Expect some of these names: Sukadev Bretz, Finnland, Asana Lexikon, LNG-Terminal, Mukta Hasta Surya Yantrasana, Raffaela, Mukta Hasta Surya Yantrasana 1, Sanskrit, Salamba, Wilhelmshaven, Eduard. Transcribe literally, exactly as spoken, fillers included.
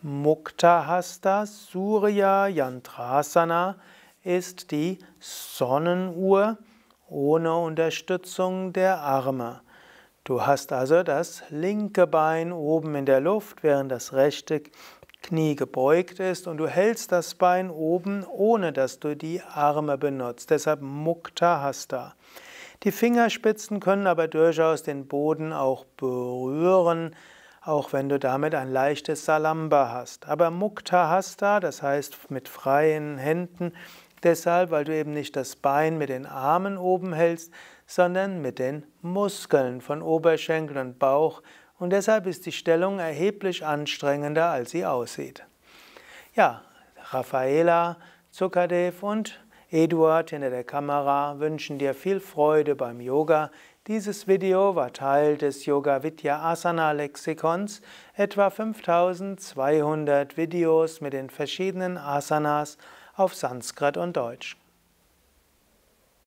Mukta Hasta Surya Yantrasana ist die Sonnenuhr ohne Unterstützung der Arme. Du hast also das linke Bein oben in der Luft, während das rechte Knie gebeugt ist, und du hältst das Bein oben, ohne dass du die Arme benutzt. Deshalb Mukta Hasta. Die Fingerspitzen können aber durchaus den Boden auch berühren, auch wenn du damit ein leichtes Salamba hast. Aber Mukta Hasta, das heißt mit freien Händen, deshalb, weil du eben nicht das Bein mit den Armen oben hältst, sondern mit den Muskeln von Oberschenkel und Bauch. Und deshalb ist die Stellung erheblich anstrengender, als sie aussieht. Ja, Raffaela, Sukadev und Eduard hinter der Kamera wünschen dir viel Freude beim Yoga. Dieses Video war Teil des Yoga Vidya Asana Lexikons. Etwa fünftausendzweihundert Videos mit den verschiedenen Asanas auf Sanskrit und Deutsch.